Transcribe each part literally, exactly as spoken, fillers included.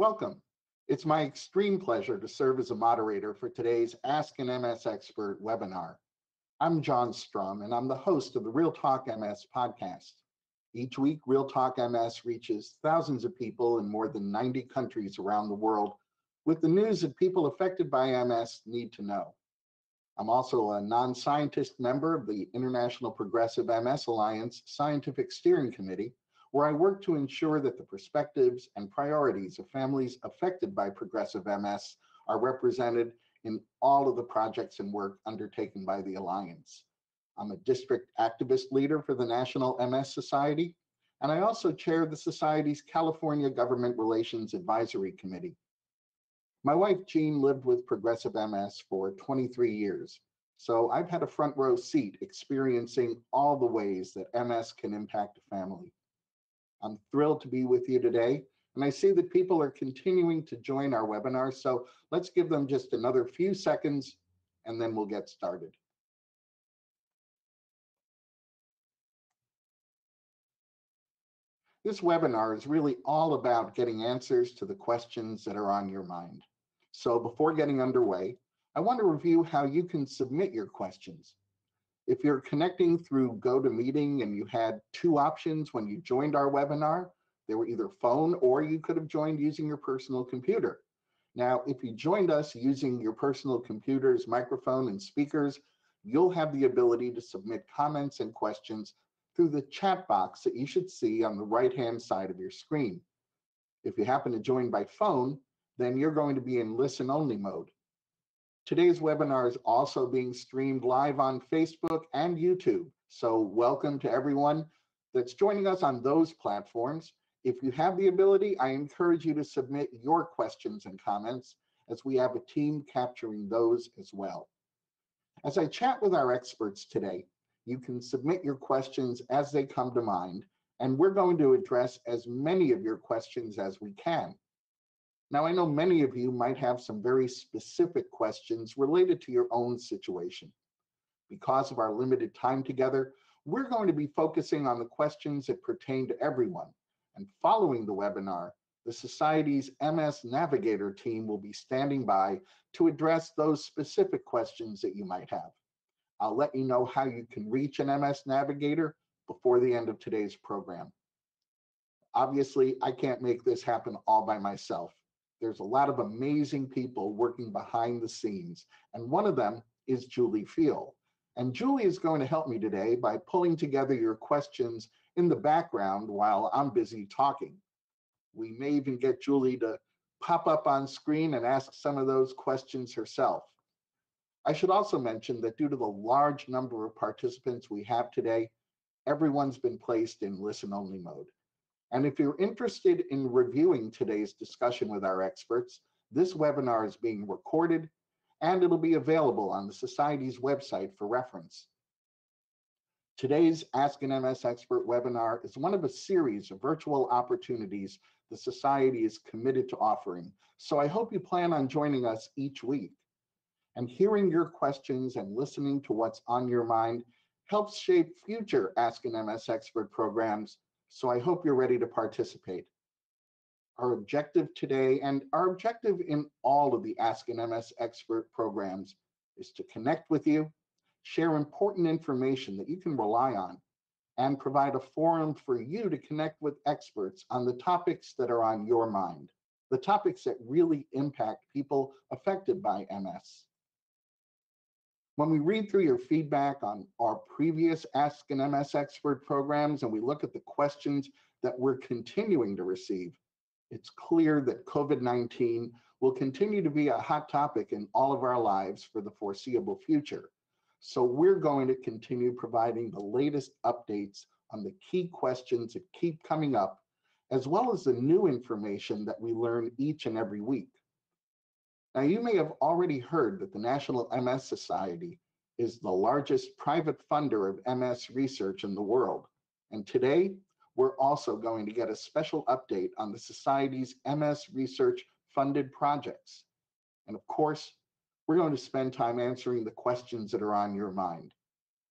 Welcome. It's my extreme pleasure to serve as a moderator for today's Ask an M S Expert webinar. I'm John Strom, and I'm the host of the Real Talk M S podcast. Each week, Real Talk M S reaches thousands of people in more than ninety countries around the world with the news that people affected by M S need to know. I'm also a non-scientist member of the International Progressive M S Alliance Scientific Steering Committee, where I work to ensure that the perspectives and priorities of families affected by progressive M S are represented in all of the projects and work undertaken by the Alliance. I'm a district activist leader for the National M S Society, and I also chair the Society's California Government Relations Advisory Committee. My wife, Jean, lived with progressive M S for twenty-three years, so I've had a front row seat experiencing all the ways that M S can impact a family. I'm thrilled to be with you today, and I see that people are continuing to join our webinar, so let's give them just another few seconds, and then we'll get started. This webinar is really all about getting answers to the questions that are on your mind. So before getting underway, I want to review how you can submit your questions. If you're connecting through GoToMeeting and you had two options when you joined our webinar, they were either phone or you could have joined using your personal computer. Now, if you joined us using your personal computer's microphone and speakers, you'll have the ability to submit comments and questions through the chat box that you should see on the right-hand side of your screen. If you happen to join by phone, then you're going to be in listen-only mode. Today's webinar is also being streamed live on Facebook and YouTube, so welcome to everyone that's joining us on those platforms. If you have the ability, I encourage you to submit your questions and comments, as we have a team capturing those as well. As I chat with our experts today, you can submit your questions as they come to mind, and we're going to address as many of your questions as we can. Now, I know many of you might have some very specific questions related to your own situation. Because of our limited time together, we're going to be focusing on the questions that pertain to everyone. And following the webinar, the Society's M S Navigator team will be standing by to address those specific questions that you might have. I'll let you know how you can reach an M S Navigator before the end of today's program. Obviously, I can't make this happen all by myself. There's a lot of amazing people working behind the scenes, and one of them is Julie Field. And Julie is going to help me today by pulling together your questions in the background while I'm busy talking. We may even get Julie to pop up on screen and ask some of those questions herself. I should also mention that due to the large number of participants we have today, everyone's been placed in listen-only mode. And if you're interested in reviewing today's discussion with our experts, this webinar is being recorded and it'll be available on the Society's website for reference. Today's Ask an M S Expert webinar is one of a series of virtual opportunities the Society is committed to offering, so I hope you plan on joining us each week. And hearing your questions and listening to what's on your mind helps shape future Ask an M S Expert programs, so I hope you're ready to participate. Our objective today, and our objective in all of the Ask an M S Expert programs, is to connect with you, share important information that you can rely on, and provide a forum for you to connect with experts on the topics that are on your mind, the topics that really impact people affected by M S. When we read through your feedback on our previous Ask an M S Expert programs and we look at the questions that we're continuing to receive, it's clear that COVID nineteen will continue to be a hot topic in all of our lives for the foreseeable future. So we're going to continue providing the latest updates on the key questions that keep coming up, as well as the new information that we learn each and every week. Now, you may have already heard that the National M S Society is the largest private funder of M S research in the world. And today, we're also going to get a special update on the Society's M S research funded projects. And of course, we're going to spend time answering the questions that are on your mind.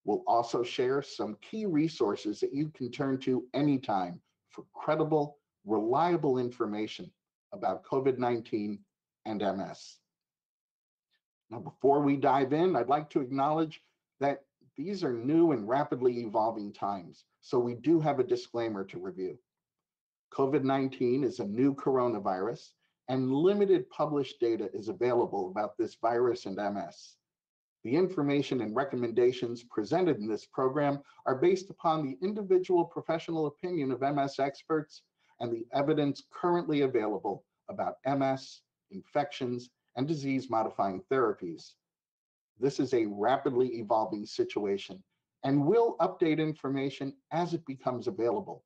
We'll also share some key resources that you can turn to anytime for credible, reliable information about COVID nineteen and M S. Now, before we dive in, I'd like to acknowledge that these are new and rapidly evolving times, so we do have a disclaimer to review. COVID nineteen is a new coronavirus, and limited published data is available about this virus and M S. The information and recommendations presented in this program are based upon the individual professional opinion of M S experts and the evidence currently available about M S, infections, and disease-modifying therapies. This is a rapidly evolving situation, and we'll update information as it becomes available.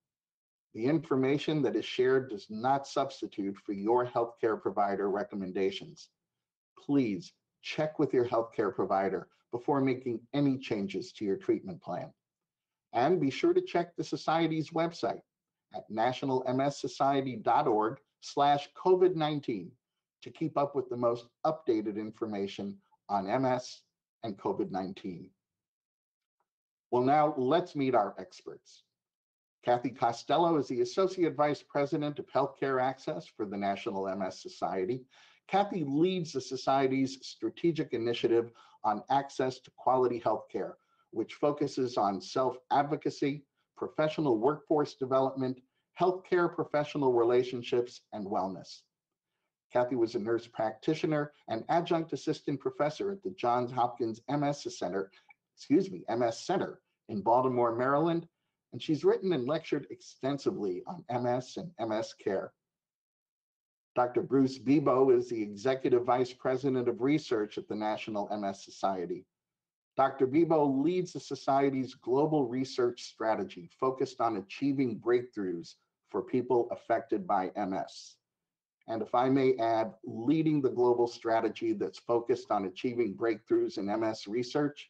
The information that is shared does not substitute for your healthcare provider recommendations. Please check with your healthcare provider before making any changes to your treatment plan. And be sure to check the Society's website at national m s society dot org slash covid nineteen to keep up with the most updated information on M S and COVID nineteen. Well, now let's meet our experts. Kathy Costello is the Associate Vice President of Healthcare Access for the National M S Society. Kathy leads the Society's strategic initiative on access to quality healthcare, which focuses on self-advocacy, professional workforce development, healthcare professional relationships, and wellness. Kathy was a nurse practitioner and adjunct assistant professor at the Johns Hopkins MS Center, excuse me, MS Center in Baltimore, Maryland, and she's written and lectured extensively on M S and M S care. Doctor Bruce Bebo is the Executive Vice President of Research at the National M S Society. Doctor Bebo leads the Society's global research strategy focused on achieving breakthroughs for people affected by M S. And if I may add, leading the global strategy that's focused on achieving breakthroughs in M S research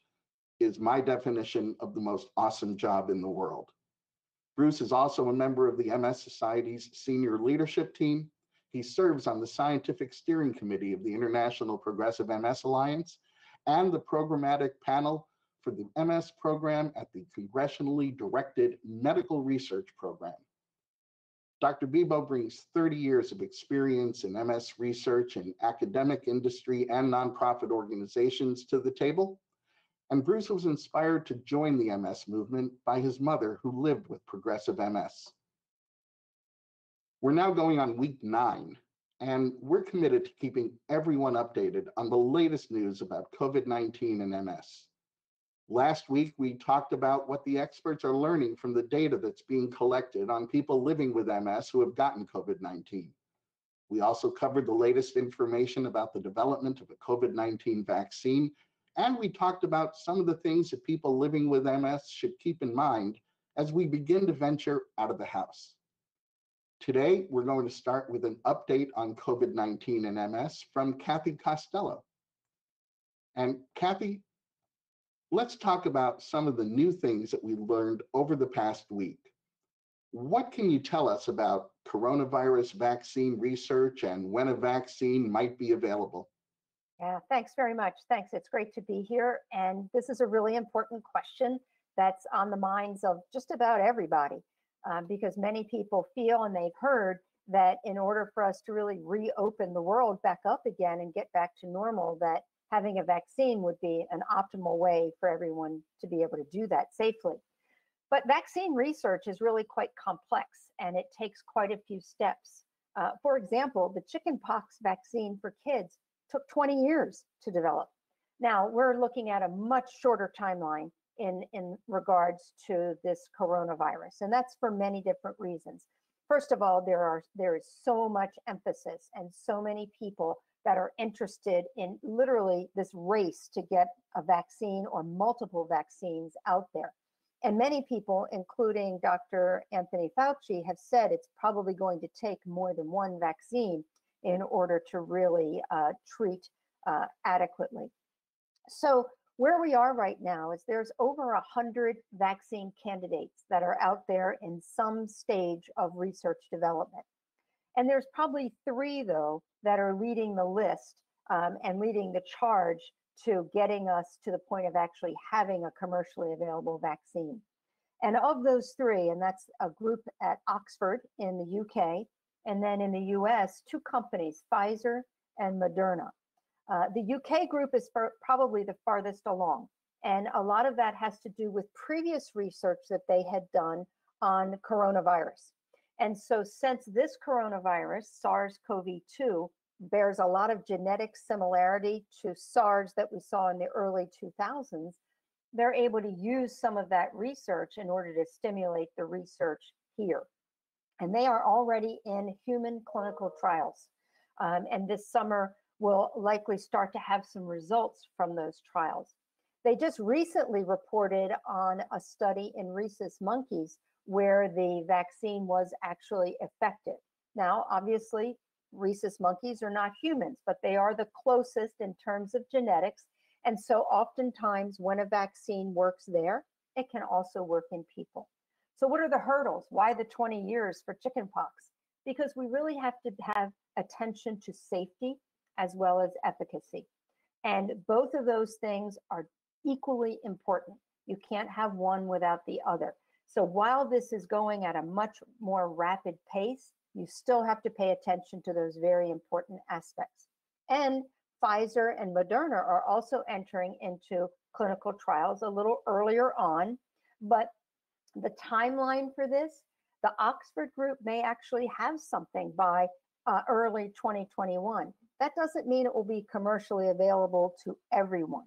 is my definition of the most awesome job in the world. Bruce is also a member of the M S Society's senior leadership team. He serves on the Scientific Steering Committee of the International Progressive M S Alliance and the Programmatic Panel for the M S program at the Congressionally Directed Medical Research Program. Doctor Bebo brings thirty years of experience in M S research in academic, industry, and nonprofit organizations to the table. And Bruce was inspired to join the M S movement by his mother, who lived with progressive M S. We're now going on week nine, and we're committed to keeping everyone updated on the latest news about COVID nineteen and M S. Last week, we talked about what the experts are learning from the data that's being collected on people living with M S who have gotten COVID nineteen. We also covered the latest information about the development of a COVID nineteen vaccine, and we talked about some of the things that people living with M S should keep in mind as we begin to venture out of the house. Today, we're going to start with an update on COVID nineteen and M S from Kathy Costello. And Kathy, let's talk about some of the new things that we learned over the past week. What can you tell us about coronavirus vaccine research and when a vaccine might be available? Yeah, thanks very much. Thanks. It's great to be here. And this is a really important question that's on the minds of just about everybody, uh, because many people feel and they've heard that in order for us to really reopen the world back up again and get back to normal, that having a vaccine would be an optimal way for everyone to be able to do that safely. But vaccine research is really quite complex, and it takes quite a few steps. Uh, for example, the chickenpox vaccine for kids took twenty years to develop. Now we're looking at a much shorter timeline in, in regards to this coronavirus, and that's for many different reasons. First of all, there are there is so much emphasis and so many people that are interested in literally this race to get a vaccine or multiple vaccines out there. And many people, including Doctor Anthony Fauci, have said it's probably going to take more than one vaccine in order to really uh, treat uh, adequately. So where we are right now is there's over one hundred vaccine candidates that are out there in some stage of research development. And there's probably three, though, that are leading the list um, and leading the charge to getting us to the point of actually having a commercially available vaccine. And of those three, and that's a group at Oxford in the U K, And then in the U S, two companies, Pfizer and Moderna. Uh, the U K group is probably the farthest along. And a lot of that has to do with previous research that they had done on coronavirus. And so since this coronavirus, SARS CoV two, bears a lot of genetic similarity to SARS that we saw in the early two thousands, they're able to use some of that research in order to stimulate the research here. And they are already in human clinical trials. Um, and this summer, we'll likely start to have some results from those trials. They just recently reported on a study in rhesus monkeys where the vaccine was actually effective. Now, obviously, rhesus monkeys are not humans, but they are the closest in terms of genetics. And so oftentimes when a vaccine works there, it can also work in people. So what are the hurdles? Why the twenty years for chickenpox? Because we really have to have attention to safety as well as efficacy. And both of those things are equally important. You can't have one without the other. So while this is going at a much more rapid pace, you still have to pay attention to those very important aspects. And Pfizer and Moderna are also entering into clinical trials a little earlier on, but the timeline for this, the Oxford group may actually have something by uh, early twenty twenty-one. That doesn't mean it will be commercially available to everyone.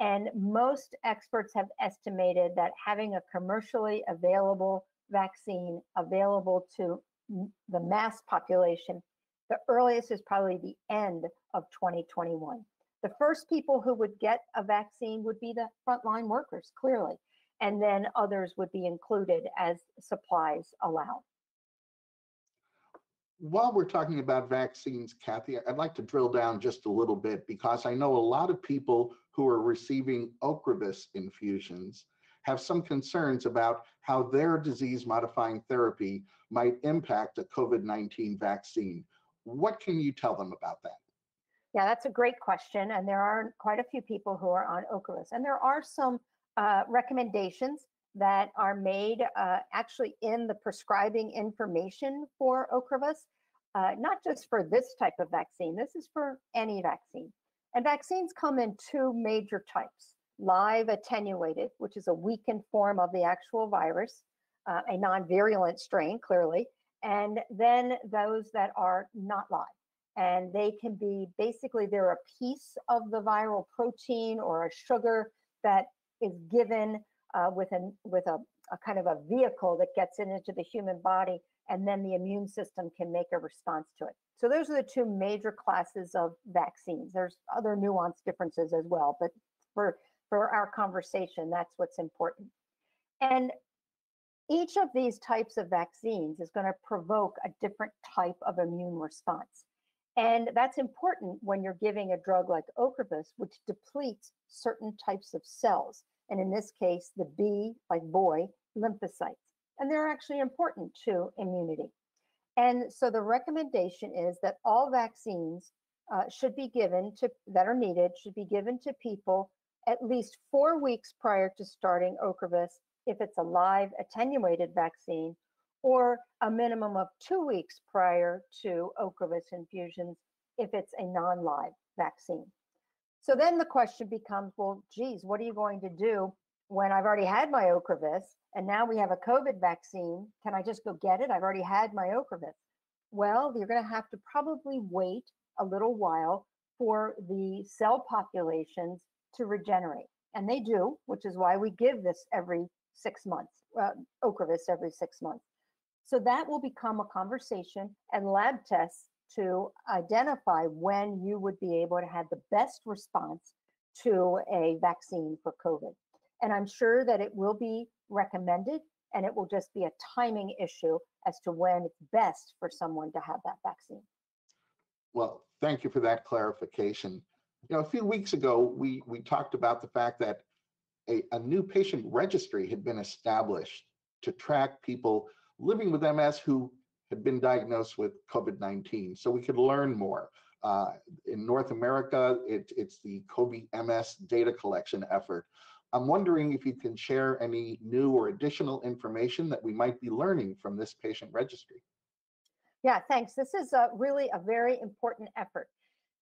And most experts have estimated that having a commercially available vaccine available to the mass population, the earliest is probably the end of twenty twenty-one. The first people who would get a vaccine would be the frontline workers, clearly, and then others would be included as supplies allow. While we're talking about vaccines, Kathy, I'd like to drill down just a little bit because I know a lot of people who are receiving Ocrevus infusions have some concerns about how their disease-modifying therapy might impact a COVID nineteen vaccine. What can you tell them about that? Yeah, that's a great question. And there are quite a few people who are on Ocrevus. And there are some uh, recommendations that are made uh, actually in the prescribing information for Ocrevus, uh, not just for this type of vaccine. This is for any vaccine. And vaccines come in two major types. Live attenuated, which is a weakened form of the actual virus, uh, a non-virulent strain, clearly, and then those that are not live. And they can be, basically, they're a piece of the viral protein or a sugar that is given uh, with, an, with a, a kind of a vehicle that gets it into the human body, and then the immune system can make a response to it. So those are the two major classes of vaccines. There's other nuanced differences as well, but for For our conversation, that's what's important. And each of these types of vaccines is going to provoke a different type of immune response. And that's important when you're giving a drug like Ocrevus, which depletes certain types of cells. And in this case, the B, like boy, lymphocytes. And they're actually important to immunity. And so the recommendation is that all vaccines uh, should be given to, that are needed, should be given to people at least four weeks prior to starting Ocrevus if it's a live attenuated vaccine, or a minimum of two weeks prior to Ocrevus infusions if it's a non-live vaccine. So then the question becomes, well, geez, what are you going to do when I've already had my Ocrevus and now we have a COVID vaccine? Can I just go get it? I've already had my Ocrevus. Well, you're going to have to probably wait a little while for the cell populations to regenerate. And they do, which is why we give this every six months, uh, Ocrevus every six months. So that will become a conversation and lab tests to identify when you would be able to have the best response to a vaccine for COVID. And I'm sure that it will be recommended, and it will just be a timing issue as to when it's best for someone to have that vaccine. Well, thank you for that clarification. You know, a few weeks ago, we, we talked about the fact that a, a new patient registry had been established to track people living with M S who had been diagnosed with COVID nineteen, so we could learn more. Uh, in North America, it, it's the COVID M S data collection effort. I'm wondering if you can share any new or additional information that we might be learning from this patient registry. Yeah, thanks. This is a, really a very important effort,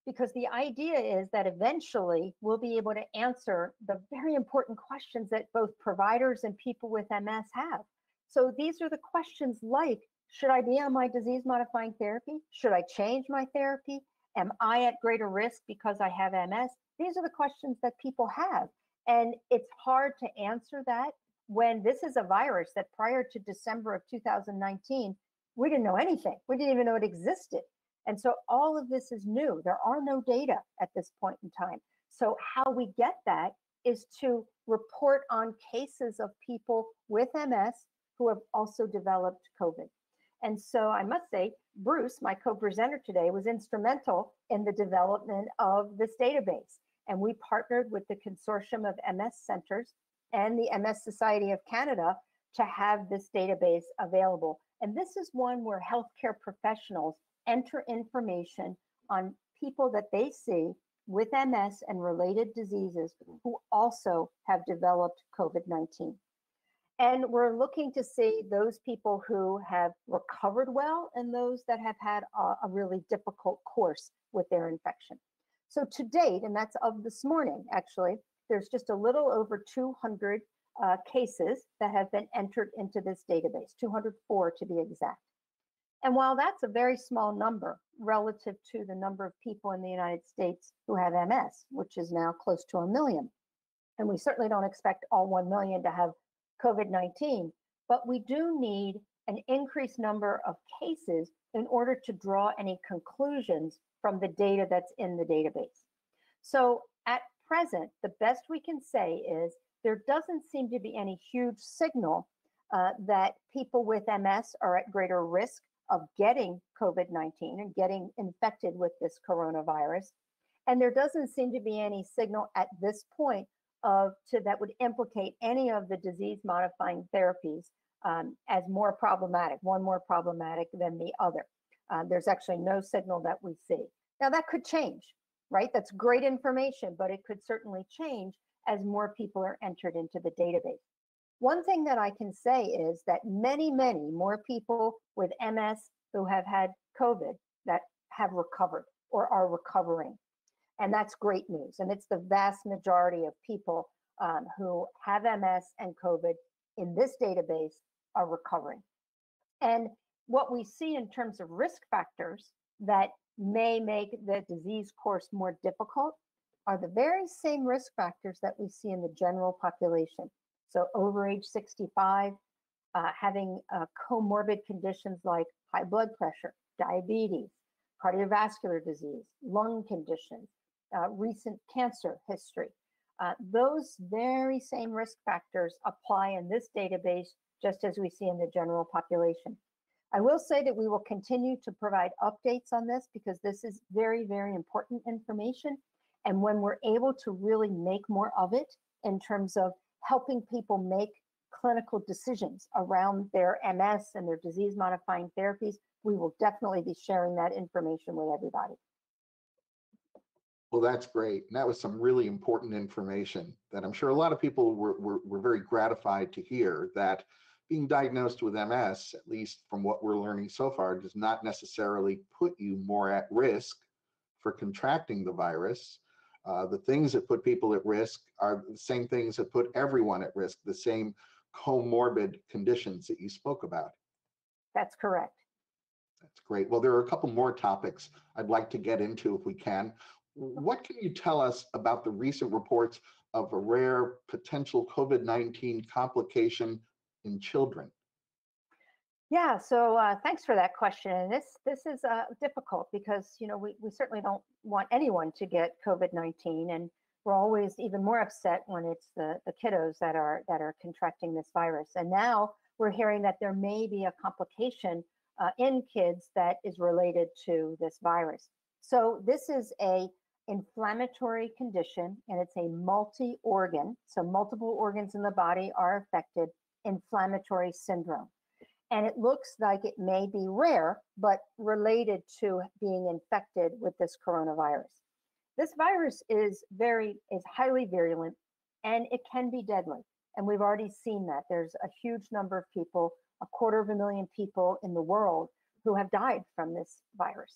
because the idea is that eventually we'll be able to answer the very important questions that both providers and people with M S have. So these are the questions like, should I be on my disease modifying therapy? Should I change my therapy? Am I at greater risk because I have M S? These are the questions that people have. And it's hard to answer that when this is a virus that prior to December of two thousand nineteen, we didn't know anything. We didn't even know it existed. And so all of this is new. There are no data at this point in time. So how we get that is to report on cases of people with M S who have also developed COVID. And so I must say, Bruce, my co-presenter today, was instrumental in the development of this database. And we partnered with the Consortium of M S Centers and the M S Society of Canada to have this database available. And this is one where healthcare professionals enter information on people that they see with M S and related diseases who also have developed COVID nineteen. And we're looking to see those people who have recovered well and those that have had a, a really difficult course with their infection. So to date, and that's of this morning, actually, there's just a little over two hundred uh, cases that have been entered into this database, two hundred four to be exact. And while that's a very small number relative to the number of people in the United States who have M S, which is now close to a million, and we certainly don't expect all one million to have COVID nineteen, but we do need an increased number of cases in order to draw any conclusions from the data that's in the database. So at present, the best we can say is there doesn't seem to be any huge signal uh, that people with M S are at greater risk of getting COVID nineteen and getting infected with this coronavirus. And there doesn't seem to be any signal at this point of to, that would implicate any of the disease-modifying therapies um, as more problematic, one more problematic than the other. Uh, there's actually no signal that we see. Now that could change, right? That's great information, but it could certainly change as more people are entered into the database. One thing that I can say is that many, many more people with M S who have had COVID that have recovered or are recovering. And that's great news. And it's the vast majority of people um, who have M S and COVID in this database are recovering. And what we see in terms of risk factors that may make the disease course more difficult are the very same risk factors that we see in the general population. So over age sixty-five, uh, having uh, comorbid conditions like high blood pressure, diabetes, cardiovascular disease, lung conditions, uh, recent cancer history. Uh, those very same risk factors apply in this database, just as we see in the general population. I will say that we will continue to provide updates on this because this is very, very important information. And when we're able to really make more of it in terms of helping people make clinical decisions around their M S and their disease-modifying therapies, we will definitely be sharing that information with everybody. Well, that's great. And that was some really important information that I'm sure a lot of people were, were, were very gratified to hear, that being diagnosed with M S, at least from what we're learning so far, does not necessarily put you more at risk for contracting the virus. Uh, the things that put people at risk are the same things that put everyone at risk, the same comorbid conditions that you spoke about. That's correct. That's great. Well, there are a couple more topics I'd like to get into if we can. What can you tell us about the recent reports of a rare potential COVID nineteen complication in children? Yeah, so uh, thanks for that question. And this this is uh, difficult because, you know, we, we certainly don't want anyone to get COVID nineteen, and we're always even more upset when it's the, the kiddos that are that are contracting this virus. And now we're hearing that there may be a complication uh, in kids that is related to this virus. So this is a inflammatory condition, and it's a multi-organ, so multiple organs in the body are affected, inflammatory syndrome. And it looks like it may be rare, but related to being infected with this coronavirus. This virus is very, is highly virulent, and it can be deadly. And we've already seen that. There's a huge number of people, a quarter of a million people in the world who have died from this virus.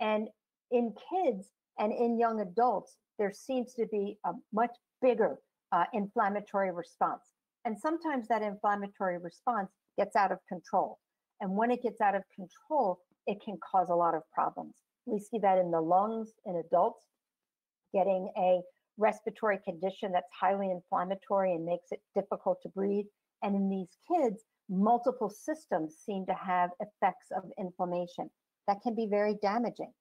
And in kids and in young adults, there seems to be a much bigger uh, inflammatory response. And sometimes that inflammatory response gets out of control. And when it gets out of control, it can cause a lot of problems. We see that in the lungs in adults, getting a respiratory condition that's highly inflammatory and makes it difficult to breathe. And in these kids, multiple systems seem to have effects of inflammation that can be very damaging.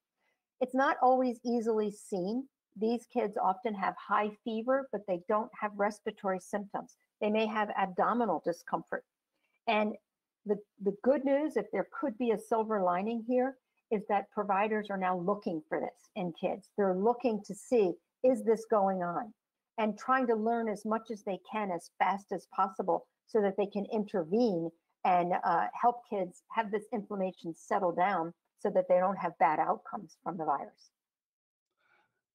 It's not always easily seen. These kids often have high fever, but they don't have respiratory symptoms. They may have abdominal discomfort. And the, the good news, if there could be a silver lining here, is that providers are now looking for this in kids. They're looking to see, is this going on? And trying to learn as much as they can as fast as possible so that they can intervene and uh, help kids have this inflammation settle down so that they don't have bad outcomes from the virus.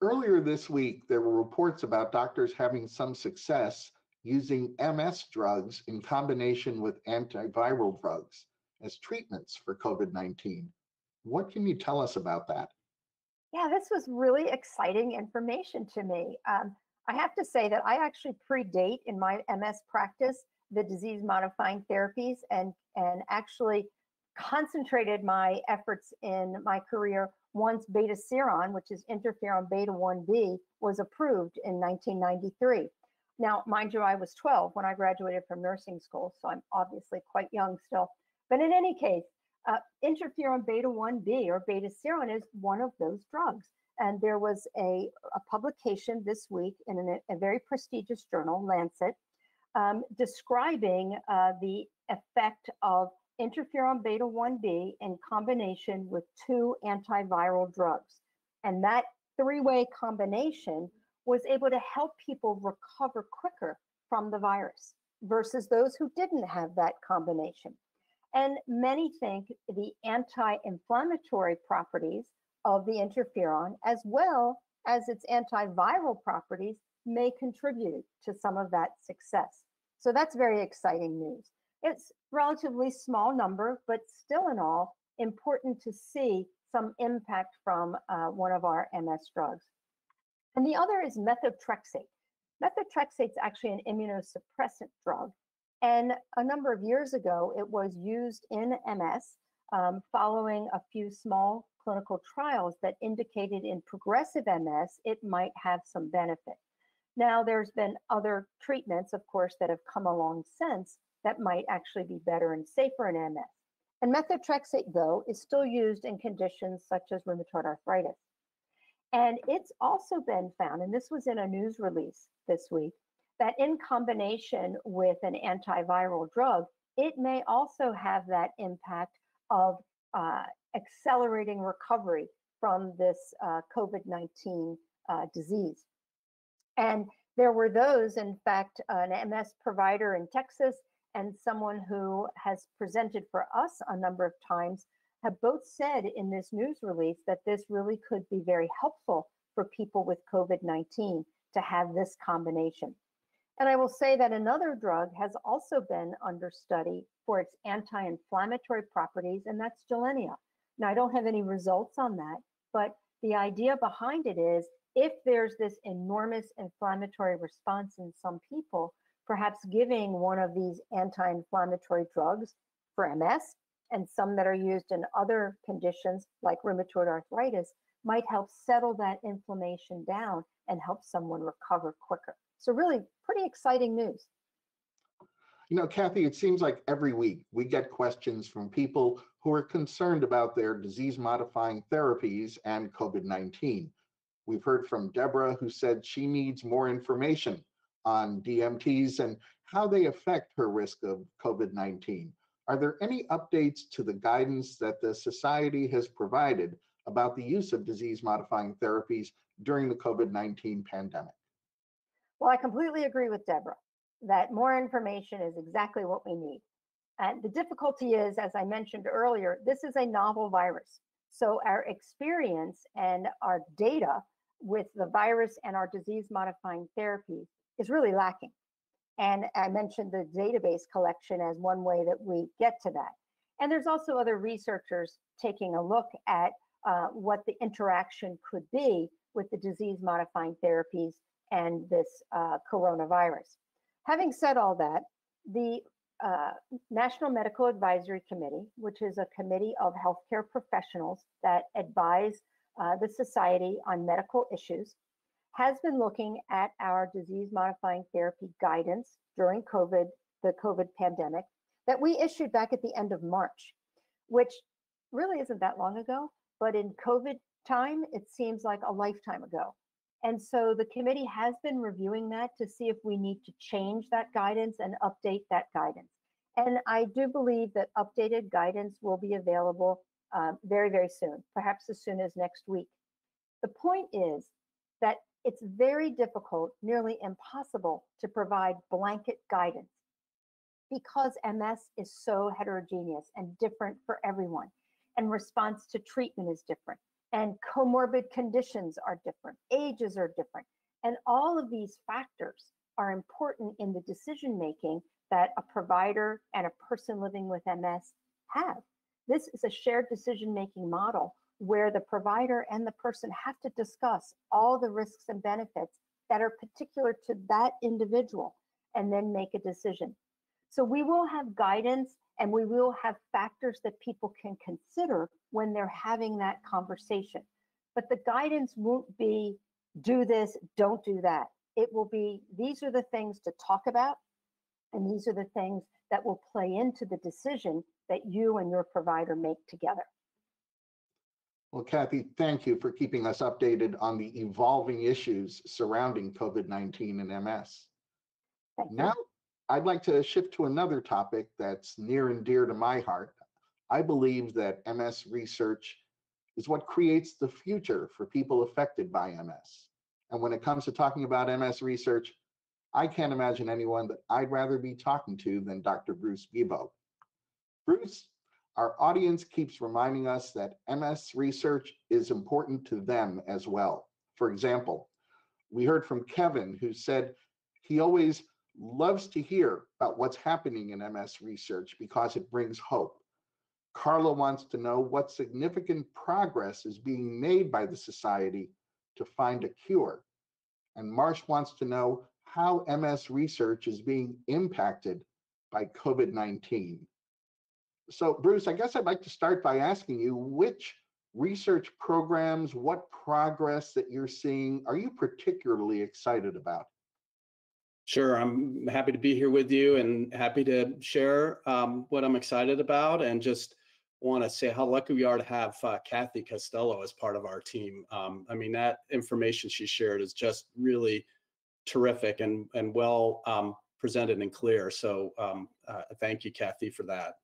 Earlier this week, there were reports about doctors having some success using M S drugs in combination with antiviral drugs as treatments for COVID nineteen. What can you tell us about that? Yeah, this was really exciting information to me. Um, I have to say that I actually predate in my M S practice the disease-modifying therapies and, and actually concentrated my efforts in my career once Beta-Seron, which is Interferon Beta one B, was approved in nineteen ninety-three. Now, mind you, I was twelve when I graduated from nursing school, so I'm obviously quite young still. But in any case, Uh, interferon beta one B or beta-seron is one of those drugs. And there was a, a publication this week in an, a very prestigious journal, Lancet, um, describing uh, the effect of interferon beta one B in combination with two antiviral drugs. And that three-way combination was able to help people recover quicker from the virus versus those who didn't have that combination. And many think the anti-inflammatory properties of the interferon, as well as its antiviral properties, may contribute to some of that success. So that's very exciting news. It's a relatively small number, but still in all, important to see some impact from uh, one of our M S drugs. And the other is methotrexate. Methotrexate is actually an immunosuppressant drug. And a number of years ago, it was used in M S um, following a few small clinical trials that indicated in progressive M S, it might have some benefit. Now, there's been other treatments, of course, that have come along since that might actually be better and safer in M S. And methotrexate, though, is still used in conditions such as rheumatoid arthritis. And it's also been found, and this was in a news release this week, that in combination with an antiviral drug, it may also have that impact of uh, accelerating recovery from this uh, COVID nineteen uh, disease. And there were those, in fact, an M S provider in Texas and someone who has presented for us a number of times have both said in this news release that this really could be very helpful for people with COVID nineteen to have this combination. And I will say that another drug has also been under study for its anti-inflammatory properties, and that's Gelenia. Now, I don't have any results on that, but the idea behind it is if there's this enormous inflammatory response in some people, perhaps giving one of these anti-inflammatory drugs for M S and some that are used in other conditions like rheumatoid arthritis might help settle that inflammation down and help someone recover quicker. So really pretty exciting news. You know, Kathy, it seems like every week we get questions from people who are concerned about their disease-modifying therapies and COVID nineteen. We've heard from Deborah, who said she needs more information on D M Ts and how they affect her risk of COVID nineteen. Are there any updates to the guidance that the society has provided about the use of disease-modifying therapies during the COVID nineteen pandemic? Well, I completely agree with Deborah that more information is exactly what we need. And the difficulty is, as I mentioned earlier, this is a novel virus. So our experience and our data with the virus and our disease-modifying therapy is really lacking. And I mentioned the database collection as one way that we get to that. And there's also other researchers taking a look at uh, what the interaction could be with the disease-modifying therapies and this uh, coronavirus. Having said all that, the uh, National Medical Advisory Committee, which is a committee of healthcare professionals that advise uh, the society on medical issues, has been looking at our disease-modifying therapy guidance during COVID, the COVID pandemic, that we issued back at the end of March, which really isn't that long ago, but in COVID time, it seems like a lifetime ago. And so the committee has been reviewing that to see if we need to change that guidance and update that guidance. And I do believe that updated guidance will be available um, very, very soon, perhaps as soon as next week. The point is that it's very difficult, nearly impossible, to provide blanket guidance because M S is so heterogeneous and different for everyone, and response to treatment is different, and comorbid conditions are different, ages are different, and all of these factors are important in the decision-making that a provider and a person living with M S have. This is a shared decision-making model where the provider and the person have to discuss all the risks and benefits that are particular to that individual and then make a decision. So we will have guidance and we will have factors that people can consider when they're having that conversation. But the guidance won't be, do this, don't do that. It will be, these are the things to talk about, and these are the things that will play into the decision that you and your provider make together. Well, Kathy, thank you for keeping us updated on the evolving issues surrounding COVID nineteen and M S. Thank you. Now, I'd like to shift to another topic that's near and dear to my heart. I believe that M S research is what creates the future for people affected by M S. And when it comes to talking about M S research, I can't imagine anyone that I'd rather be talking to than Doctor Bruce Bebo. Bruce, our audience keeps reminding us that M S research is important to them as well. For example, we heard from Kevin, who said he always loves to hear about what's happening in M S research because it brings hope. Carla wants to know what significant progress is being made by the society to find a cure. And Marsh wants to know how M S research is being impacted by COVID nineteen. So Bruce, I guess I'd like to start by asking you which research programs, what progress that you're seeing, are you particularly excited about? Sure, I'm happy to be here with you and happy to share um, what I'm excited about, and just want to say how lucky we are to have uh, Kathy Costello as part of our team. Um, I mean, that information she shared is just really terrific and, and well um, presented and clear. So um, uh, thank you, Kathy, for that.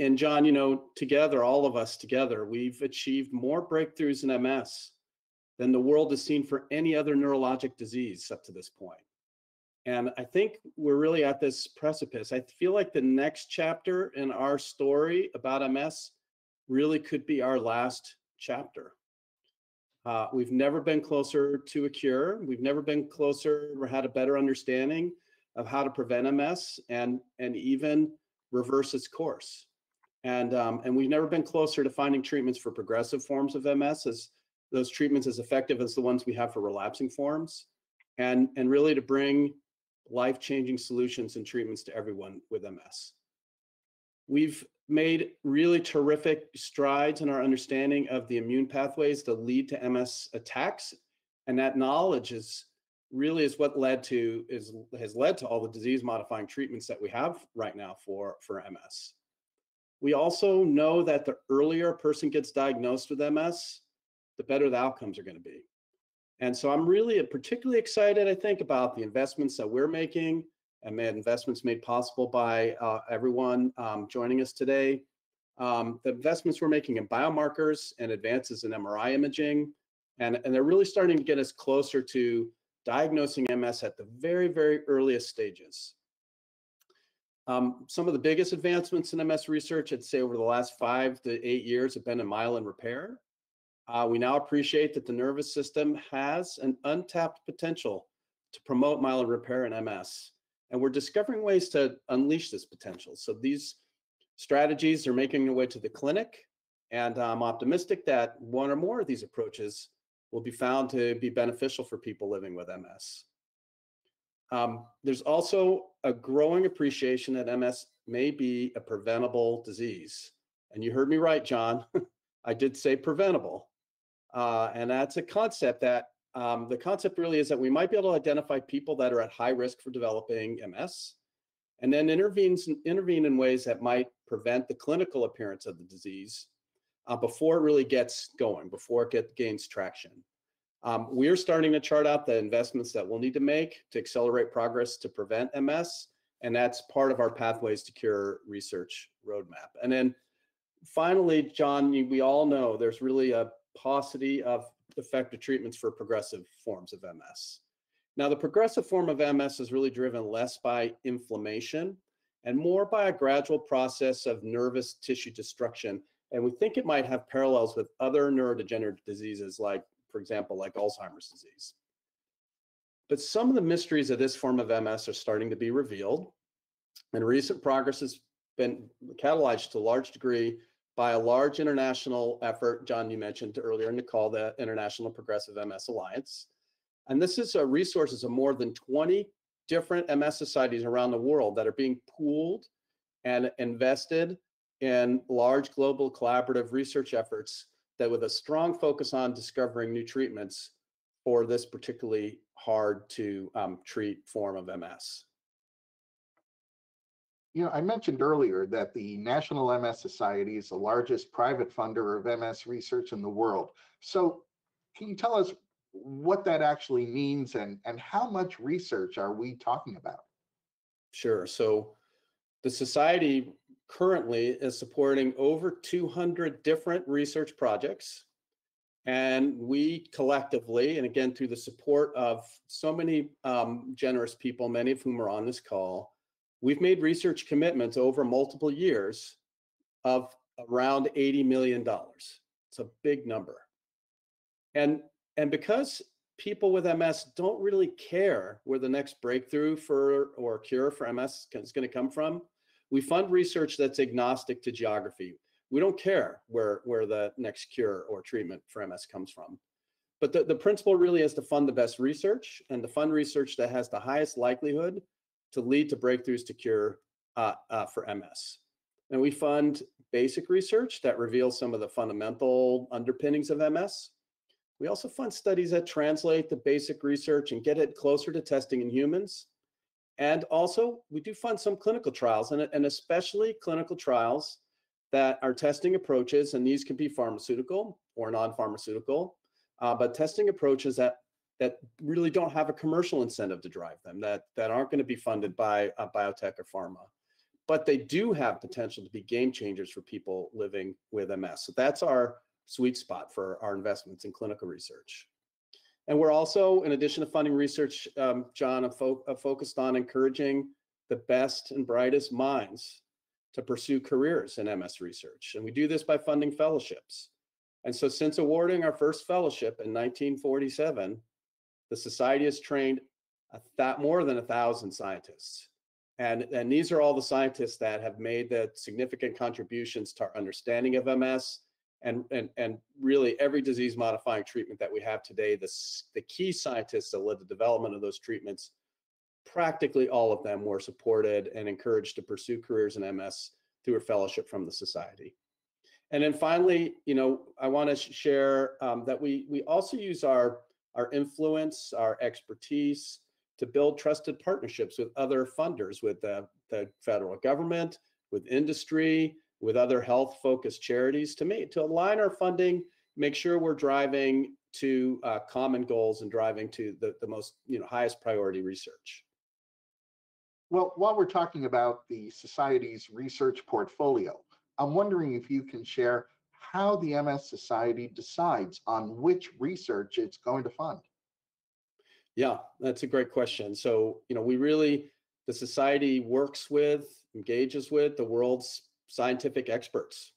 And John, you know, together, all of us together, we've achieved more breakthroughs in M S than the world has seen for any other neurologic disease up to this point. And I think we're really at this precipice. I feel like the next chapter in our story about M S really could be our last chapter. Uh, we've never been closer to a cure. We've never been closer or had a better understanding of how to prevent M S and, and even reverse its course. And, um, and we've never been closer to finding treatments for progressive forms of M S, as those treatments as effective as the ones we have for relapsing forms, and, and really to bring life-changing solutions and treatments to everyone with M S. We've made really terrific strides in our understanding of the immune pathways that lead to M S attacks, and that knowledge is really is what led to is has led to all the disease-modifying treatments that we have right now for for M S. We also know that the earlier a person gets diagnosed with M S, the better the outcomes are going to be. And so I'm really particularly excited, I think, about the investments that we're making, and the investments made possible by uh, everyone um, joining us today. Um, the investments we're making in biomarkers and advances in M R I imaging, and, and they're really starting to get us closer to diagnosing M S at the very, very earliest stages. Um, some of the biggest advancements in M S research, I'd say over the last five to eight years, have been in myelin repair. Uh, we now appreciate that the nervous system has an untapped potential to promote myelin repair in M S, and we're discovering ways to unleash this potential. So these strategies are making their way to the clinic, and I'm optimistic that one or more of these approaches will be found to be beneficial for people living with M S. Um, there's also a growing appreciation that M S may be a preventable disease. And you heard me right, John. I did say preventable. Uh, and that's a concept that, um, the concept really is that we might be able to identify people that are at high risk for developing M S, and then intervenes, intervene in ways that might prevent the clinical appearance of the disease uh, before it really gets going, before it get, gains traction. Um, we're starting to chart out the investments that we'll need to make to accelerate progress to prevent M S, and that's part of our Pathways to Cure research roadmap. And then finally, John, we all know there's really a paucity of effective treatments for progressive forms of M S. Now, the progressive form of M S is really driven less by inflammation and more by a gradual process of nervous tissue destruction, and we think it might have parallels with other neurodegenerative diseases like, for example, like Alzheimer's disease. But some of the mysteries of this form of M S are starting to be revealed, and recent progress has been catalyzed to a large degree by a large international effort, John, you mentioned earlier in the call, the International Progressive M S Alliance. And this is a resources of more than twenty different M S societies around the world that are being pooled and invested in large global collaborative research efforts that with a strong focus on discovering new treatments for this particularly hard to um, treat form of M S. You know, I mentioned earlier that the National M S Society is the largest private funder of M S research in the world. So can you tell us what that actually means, and, and how much research are we talking about? Sure. So the society currently is supporting over two hundred different research projects, and we collectively, and again through the support of so many um, generous people, many of whom are on this call, we've made research commitments over multiple years of around eighty million dollars. It's a big number. And, and because people with M S don't really care where the next breakthrough for or cure for M S is going to come from, we fund research that's agnostic to geography. We don't care where, where the next cure or treatment for M S comes from. But the, the principle really is to fund the best research, and to fund research that has the highest likelihood to lead to breakthroughs to cure uh, uh, for M S. And we fund basic research that reveals some of the fundamental underpinnings of M S. We also fund studies that translate the basic research and get it closer to testing in humans. And also, we do fund some clinical trials, and, and especially clinical trials that are testing approaches, and these can be pharmaceutical or non-pharmaceutical, uh, but testing approaches that that really don't have a commercial incentive to drive them, that, that aren't going to be funded by uh, biotech or pharma. But they do have potential to be game changers for people living with M S. So that's our sweet spot for our investments in clinical research. And we're also, in addition to funding research, um, John, I'm fo- I'm focused on encouraging the best and brightest minds to pursue careers in M S research. And we do this by funding fellowships. And so since awarding our first fellowship in nineteen forty-seven, the society has trained a th- more than a thousand scientists. And, and these are all the scientists that have made the significant contributions to our understanding of M S and, and, and really every disease modifying treatment that we have today. The, the key scientists that led the development of those treatments, practically all of them were supported and encouraged to pursue careers in M S through a fellowship from the society. And then finally, you know, I want to sh- share um, that we, we also use our our influence, our expertise to build trusted partnerships with other funders, with the, the federal government, with industry, with other health-focused charities to, make, to align our funding, make sure we're driving to uh, common goals and driving to the, the most, you know, highest priority research. Well, while we're talking about the society's research portfolio, I'm wondering if you can share how the M S Society decides on which research it's going to fund. Yeah, that's a great question. So, you know, we really, the society works with, engages with the world's scientific experts.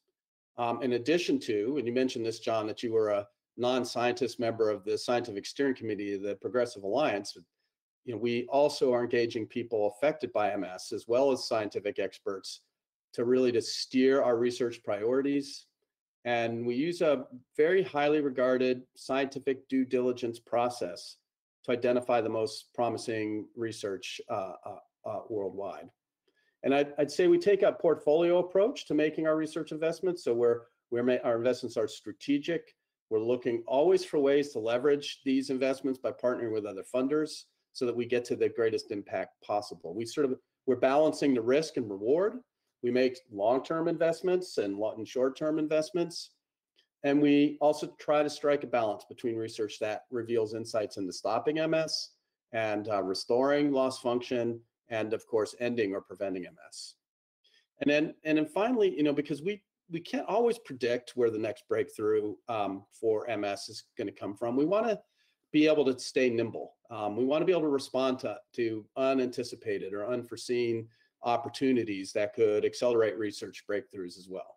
Um, in addition to, and you mentioned this, John, that you were a non-scientist member of the Scientific Steering Committee of the Progressive Alliance. You know, we also are engaging people affected by M S as well as scientific experts to really to steer our research priorities. And we use a very highly regarded scientific due diligence process to identify the most promising research uh, uh, uh, worldwide. And I'd, I'd say we take a portfolio approach to making our research investments. So we're, we're ma- our investments are strategic. We're looking always for ways to leverage these investments by partnering with other funders so that we get to the greatest impact possible. We sort of, we're balancing the risk and reward. We make long-term investments and short-term investments. And we also try to strike a balance between research that reveals insights into stopping M S and uh, restoring lost function and, of course, ending or preventing M S. And then, and then finally, you know, because we, we can't always predict where the next breakthrough um, for M S is going to come from, we want to be able to stay nimble. Um, we want to be able to respond to, to unanticipated or unforeseen opportunities that could accelerate research breakthroughs as well.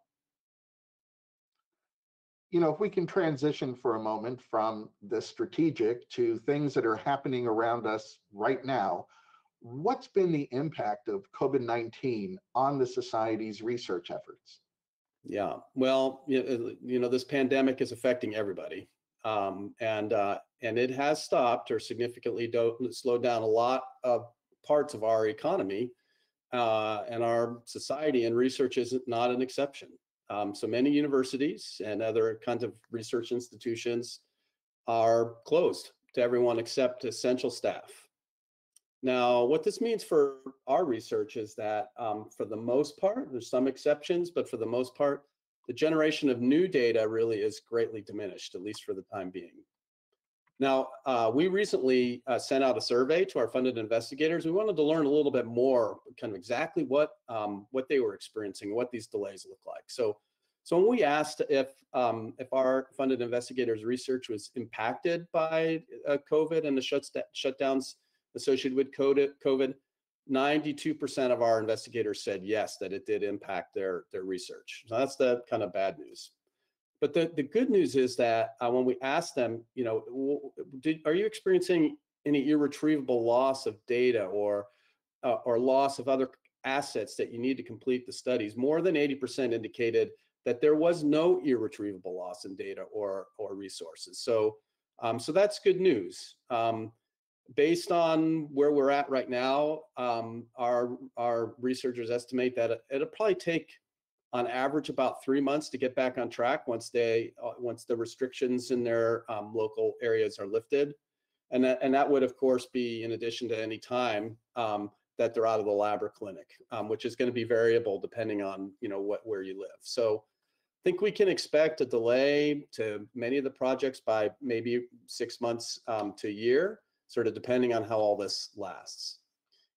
You know, if we can transition for a moment from the strategic to things that are happening around us right now, what's been the impact of COVID nineteen on the society's research efforts? Yeah, well, you know, this pandemic is affecting everybody. Um, and, uh, and it has stopped or significantly do- slowed down a lot of parts of our economy. Uh, and our society, and research is not an exception. Um, so many universities and other kinds of research institutions are closed to everyone except essential staff. Now, what this means for our research is that um, for the most part, there's some exceptions, but for the most part, the generation of new data really is greatly diminished, at least for the time being. Now, uh, we recently uh, sent out a survey to our funded investigators. We wanted to learn a little bit more, kind of exactly what um, what they were experiencing, what these delays look like. So, so when we asked if um, if our funded investigators' research was impacted by uh, COVID and the shut shutdowns associated with COVID, ninety-two percent of our investigators said yes, that it did impact their their research. So that's the kind of bad news. But the, the good news is that uh, when we asked them, you know, did, are you experiencing any irretrievable loss of data or uh, or loss of other assets that you need to complete the studies? More than eighty percent indicated that there was no irretrievable loss in data or or resources. So um, so that's good news. Um, based on where we're at right now, um, our our researchers estimate that it'll probably take, on average, about three months to get back on track once they uh, once the restrictions in their um, local areas are lifted, and that and that would of course be in addition to any time um, that they're out of the lab or clinic, um, which is going to be variable depending on you know what where you live. So, I think we can expect a delay to many of the projects by maybe six months um, to a year, sort of depending on how all this lasts,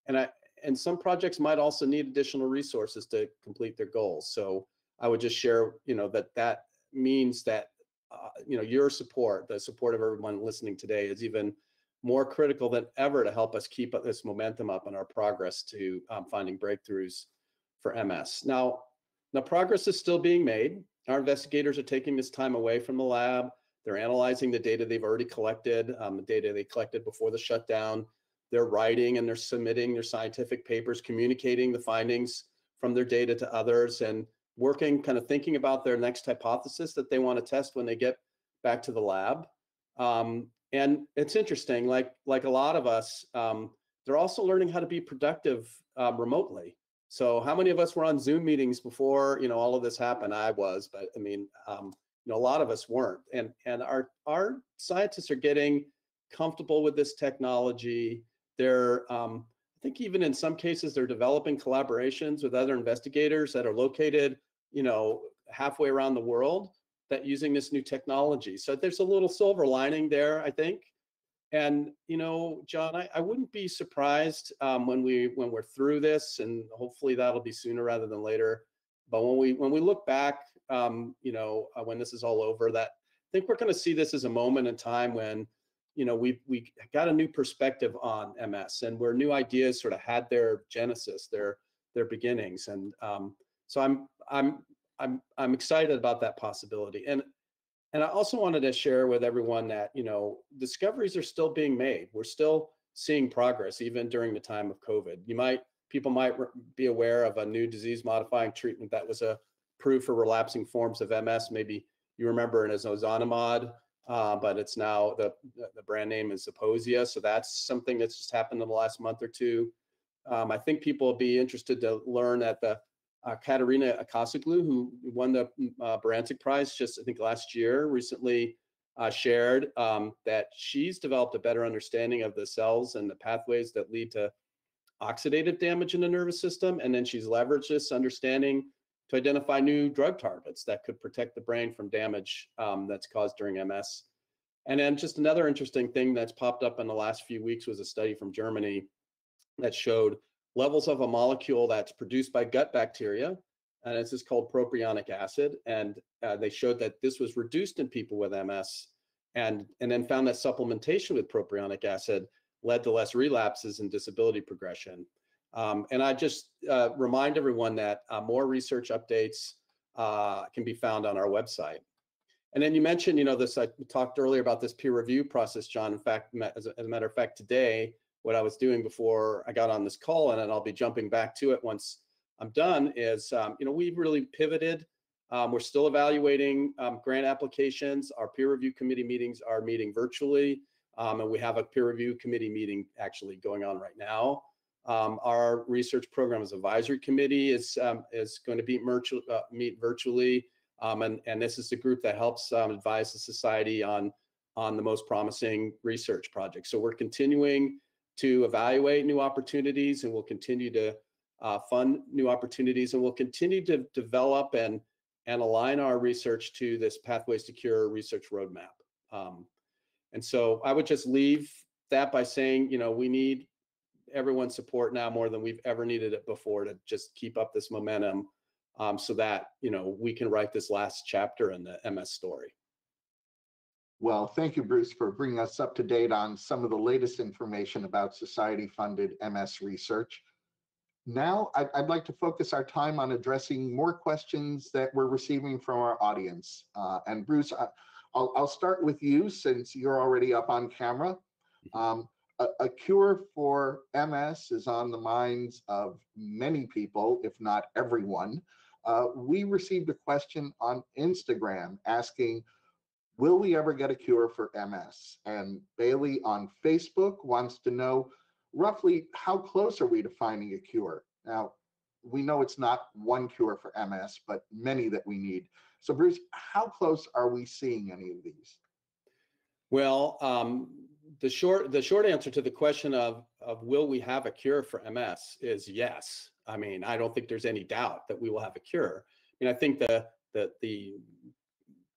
and I. And some projects might also need additional resources to complete their goals. So I would just share, you know, that that means that, uh, you know, your support, the support of everyone listening today, is even more critical than ever to help us keep this momentum up in our progress to um, finding breakthroughs for M S. Now, now, progress is still being made. Our investigators are taking this time away from the lab. They're analyzing the data they've already collected, um, the data they collected before the shutdown. They're writing and they're submitting their scientific papers, communicating the findings from their data to others, and working, kind of thinking about their next hypothesis that they want to test when they get back to the lab. Um, and it's interesting, like, like a lot of us, um, they're also learning how to be productive um, remotely. So how many of us were on Zoom meetings before, you know, all of this happened? I was, but I mean, um, you know, a lot of us weren't. And, and our, our scientists are getting comfortable with this technology. They're, um, I think even in some cases, they're developing collaborations with other investigators that are located, you know, halfway around the world that using this new technology. So there's a little silver lining there, I think. And, you know, John, I, I wouldn't be surprised um, when, we, when we're through this, and hopefully that'll be sooner rather than later. But when we, when we look back, um, you know, uh, when this is all over, that I think we're gonna see this as a moment in time when you know, we we got a new perspective on M S, and where new ideas sort of had their genesis, their their beginnings, and um, so I'm I'm I'm I'm excited about that possibility. And and I also wanted to share with everyone that you know discoveries are still being made. We're still seeing progress even during the time of COVID. You might people might be aware of a new disease-modifying treatment that was approved for relapsing forms of M S. Maybe you remember it as Ozanimod, uh, but it's now the, the brand name is Zeposia. So that's something that's just happened in the last month or two. Um, I think people will be interested to learn that the uh, Katerina Akassoglou, who won the uh, Barantic Prize just I think last year, recently uh, shared um, that she's developed a better understanding of the cells and the pathways that lead to oxidative damage in the nervous system, and then she's leveraged this understanding to identify new drug targets that could protect the brain from damage um, that's caused during M S. And then just another interesting thing that's popped up in the last few weeks was a study from Germany that showed levels of a molecule that's produced by gut bacteria, and this is called propionic acid, and uh, they showed that this was reduced in people with M S, and, and then found that supplementation with propionic acid led to less relapses and disability progression. Um, and I just uh, remind everyone that uh, more research updates uh, can be found on our website. And then you mentioned, you know, this, I talked earlier about this peer review process, John. In fact, as a matter of fact, today, what I was doing before I got on this call, and then I'll be jumping back to it once I'm done, is, um, you know, we've really pivoted. Um, we're still evaluating um, grant applications. Our peer review committee meetings are meeting virtually. Um, and we have a peer review committee meeting actually going on right now. Um, our research programs advisory committee is um, is going to be virtu uh, meet virtually, um, and and this is the group that helps um, advise the society on on the most promising research projects. So we're continuing to evaluate new opportunities, and we'll continue to uh, fund new opportunities, and we'll continue to develop and and align our research to this Pathways to Cure research roadmap. Um, And so I would just leave that by saying, you know, we need everyone's support now more than we've ever needed it before to just keep up this momentum um, so that, you know, we can write this last chapter in the M S story. Well, thank you, Bruce, for bringing us up to date on some of the latest information about society-funded M S research. Now, I'd like to focus our time on addressing more questions that we're receiving from our audience. Uh, and Bruce, I, I'll, I'll start with you since you're already up on camera. Um, a, a cure for M S is on the minds of many people, if not everyone. Uh, we received a question on Instagram asking, will we ever get a cure for M S? And Bailey on Facebook wants to know roughly how close are we to finding a cure? Now, we know it's not one cure for M S, but many that we need. So Bruce, how close are we seeing any of these? Well, um, the short the short answer to the question of, of will we have a cure for M S is yes. I mean, I don't think there's any doubt that we will have a cure. I mean, I think the, the, the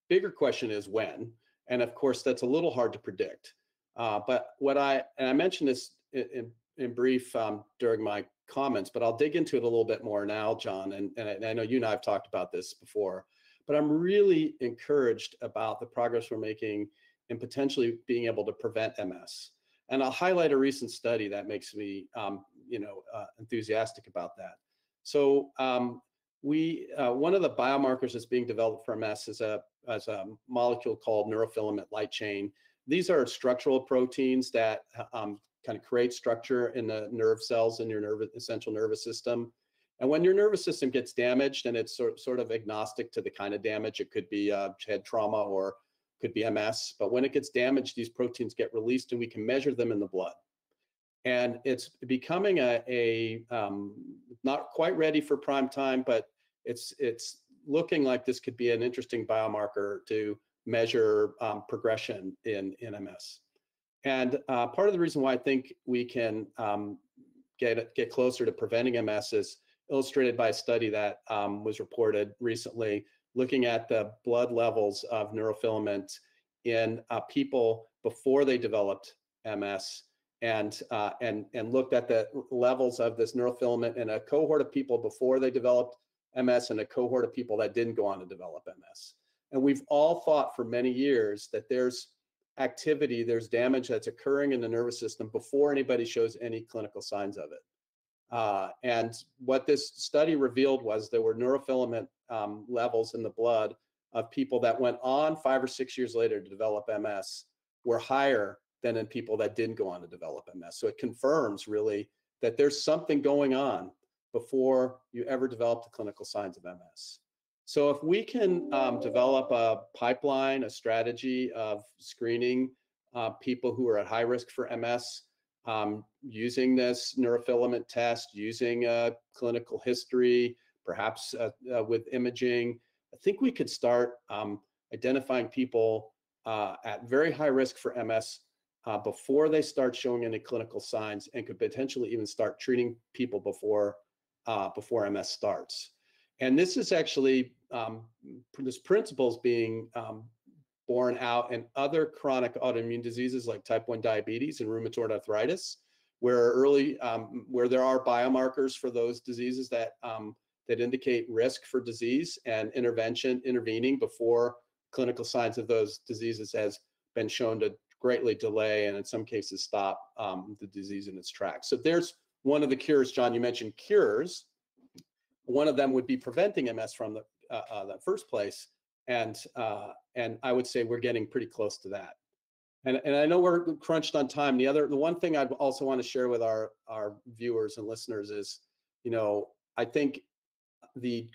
bigger question is when, and of course, that's a little hard to predict. Uh, but what I, and I mentioned this in, in brief um, during my comments, but I'll dig into it a little bit more now, John, and, and I know you and I have talked about this before. But I'm really encouraged about the progress we're making in potentially being able to prevent M S. And I'll highlight a recent study that makes me, um, you know, uh, enthusiastic about that. So um, we, uh, one of the biomarkers that's being developed for M S is a, is a molecule called neurofilament light chain. These are structural proteins that um, kind of create structure in the nerve cells in your nerve, essential nervous system. And when your nervous system gets damaged, and it's sort, sort of agnostic to the kind of damage, it could be uh, head trauma or could be M S, but when it gets damaged, these proteins get released and we can measure them in the blood. And it's becoming a, a um, not quite ready for prime time, but it's, it's looking like this could be an interesting biomarker to measure um, progression in, in M S. And uh, part of the reason why I think we can um, get, get closer to preventing M S is illustrated by a study that um, was reported recently, looking at the blood levels of neurofilament in uh, people before they developed M S, and uh, and and looked at the levels of this neurofilament in a cohort of people before they developed M S and a cohort of people that didn't go on to develop M S. And we've all thought for many years that there's activity, there's damage that's occurring in the nervous system before anybody shows any clinical signs of it. Uh, and what this study revealed was there were neurofilament um, levels in the blood of people that went on five or six years later to develop M S were higher than in people that didn't go on to develop M S. So it confirms really that there's something going on before you ever develop the clinical signs of M S. So if we can um, develop a pipeline, a strategy of screening uh, people who are at high risk for M S, um, using this neurofilament test, using a clinical history, perhaps uh, uh, with imaging, I think we could start um, identifying people uh, at very high risk for M S uh, before they start showing any clinical signs, and could potentially even start treating people before uh, before M S starts. And this is actually, um, this principle is being um, borne out in other chronic autoimmune diseases like type one diabetes and rheumatoid arthritis, where early, um, where there are biomarkers for those diseases that um, that indicate risk for disease, and intervention, intervening before clinical signs of those diseases has been shown to greatly delay, and in some cases stop um, the disease in its tracks. So there's one of the cures, John, you mentioned cures. One of them would be preventing M S from the, uh, uh, the first place. And, uh, and I would say we're getting pretty close to that. And, and I know we're crunched on time. The other, the one thing I'd also want to share with our, our viewers and listeners is, you know, I think the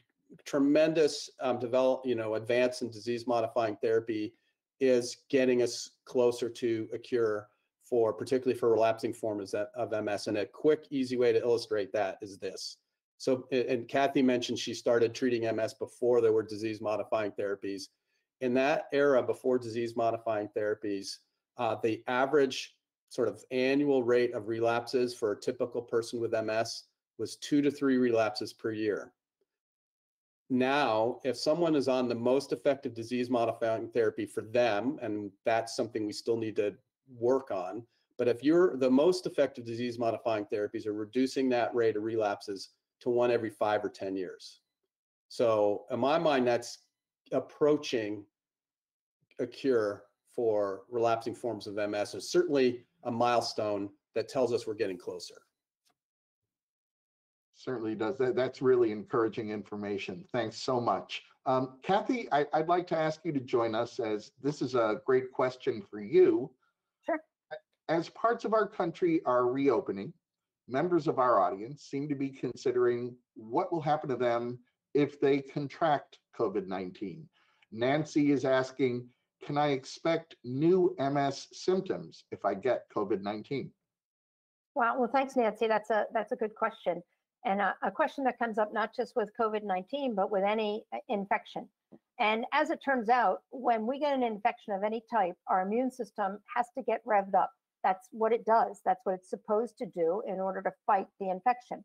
tremendous um, develop, you know, advance in disease-modifying therapy is getting us closer to a cure for, particularly for relapsing forms of M S. And a quick, easy way to illustrate that is this. So, and Kathy mentioned she started treating M S before there were disease-modifying therapies. In that era, before disease-modifying therapies, uh, the average sort of annual rate of relapses for a typical person with M S was two to three relapses per year. Now, if someone is on the most effective disease modifying therapy for them, and that's something we still need to work on, but if you're the most effective disease modifying therapies are reducing that rate of relapses to one every five or ten years. So in my mind, that's approaching a cure for relapsing forms of M S, and certainly a milestone that tells us we're getting closer. Certainly does. That, that's really encouraging information. Thanks so much. Um, Kathy, I, I'd like to ask you to join us, as this is a great question for you. Sure. As parts of our country are reopening, members of our audience seem to be considering what will happen to them if they contract COVID nineteen. Nancy is asking, can I expect new M S symptoms if I get COVID nineteen? Wow. Well, thanks, Nancy. That's a, that's a good question. And a, a question that comes up not just with COVID nineteen, but with any infection. And as it turns out, when we get an infection of any type, our immune system has to get revved up. That's what it does. That's what it's supposed to do in order to fight the infection.